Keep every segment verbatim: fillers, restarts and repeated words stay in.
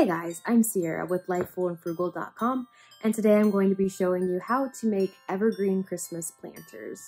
Hey guys, I'm Sierra with lifeful and frugal dot com, and today I'm going to be showing you how to make evergreen Christmas planters.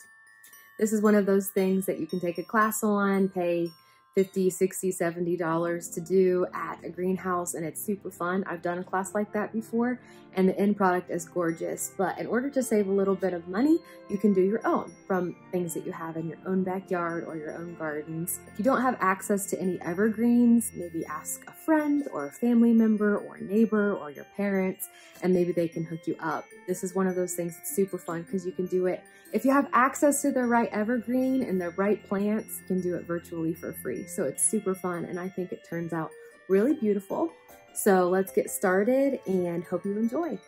This is one of those things that you can take a class on, pay fifty, sixty, seventy dollars to do at a greenhouse, and it's super fun. I've done a class like that before, and the end product is gorgeous, but in order to save a little bit of money, you can do your own from things that you have in your own backyard or your own gardens. If you don't have access to any evergreens, maybe ask a friend or a family member or a neighbor or your parents, and maybe they can hook you up. This is one of those things that's super fun because you can do it. If you have access to the right evergreen and the right plants, you can do it virtually for free. So it's super fun, and I think it turns out really beautiful. So let's get started and hope you enjoy.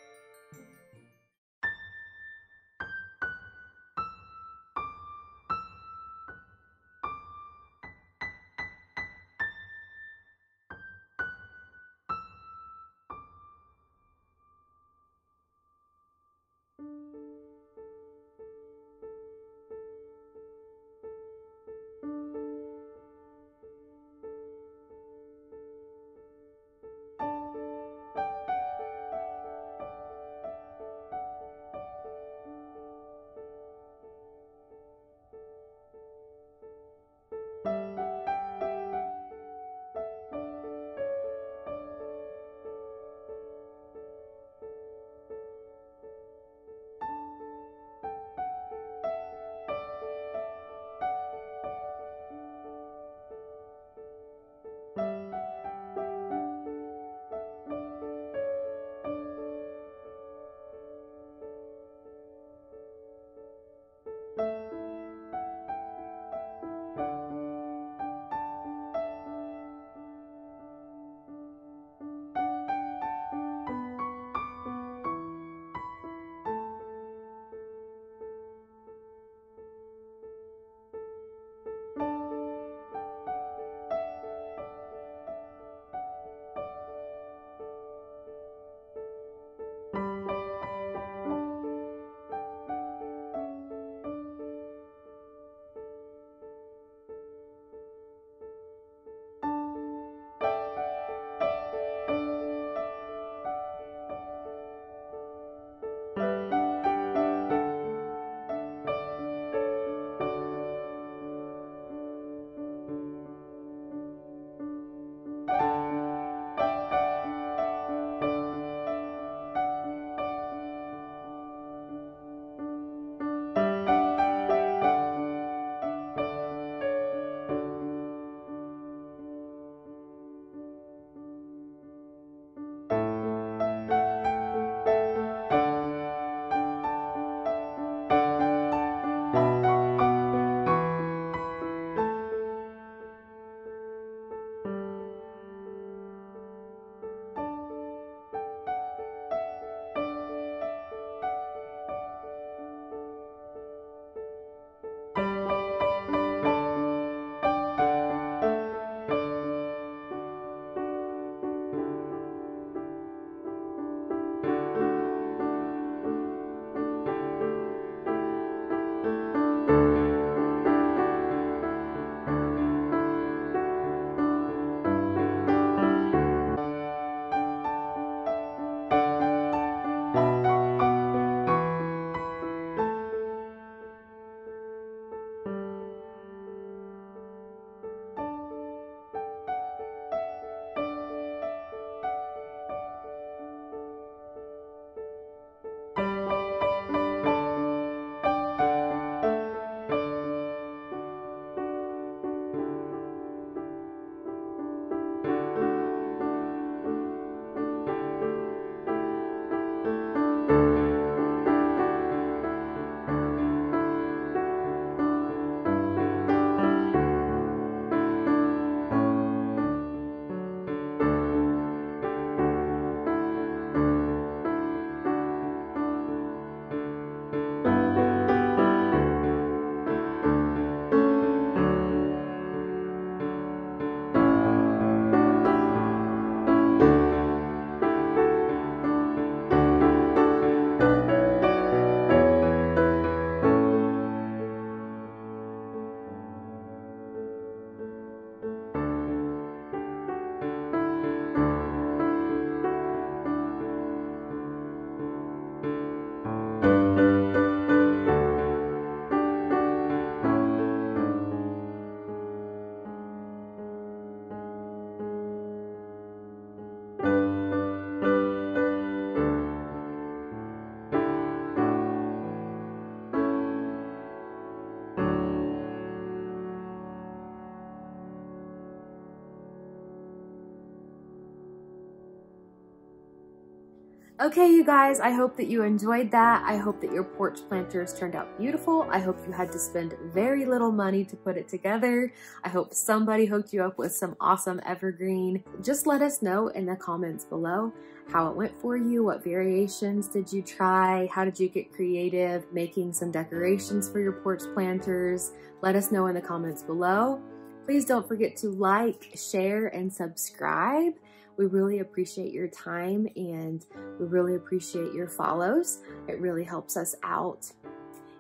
Okay, you guys, I hope that you enjoyed that. I hope that your porch planters turned out beautiful. I hope you had to spend very little money to put it together. I hope somebody hooked you up with some awesome evergreen. Just let us know in the comments below how it went for you. What variations did you try? How did you get creative making some decorations for your porch planters? Let us know in the comments below. Please don't forget to like, share, and subscribe. We really appreciate your time and we really appreciate your follows. It really helps us out.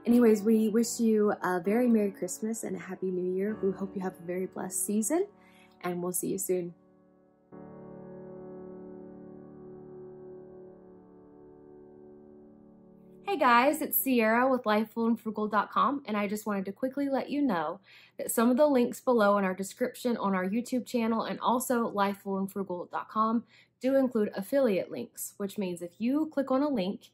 Anyways, we wish you a very Merry Christmas and a Happy New Year. We hope you have a very blessed season and we'll see you soon. Hey guys, it's Sierra with lifeful and frugal dot com, and I just wanted to quickly let you know that some of the links below in our description on our YouTube channel and also lifeful and frugal dot com do include affiliate links, which means if you click on a link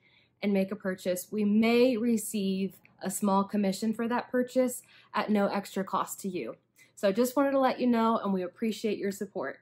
and make a purchase, we may receive a small commission for that purchase at no extra cost to you. So I just wanted to let you know, and we appreciate your support.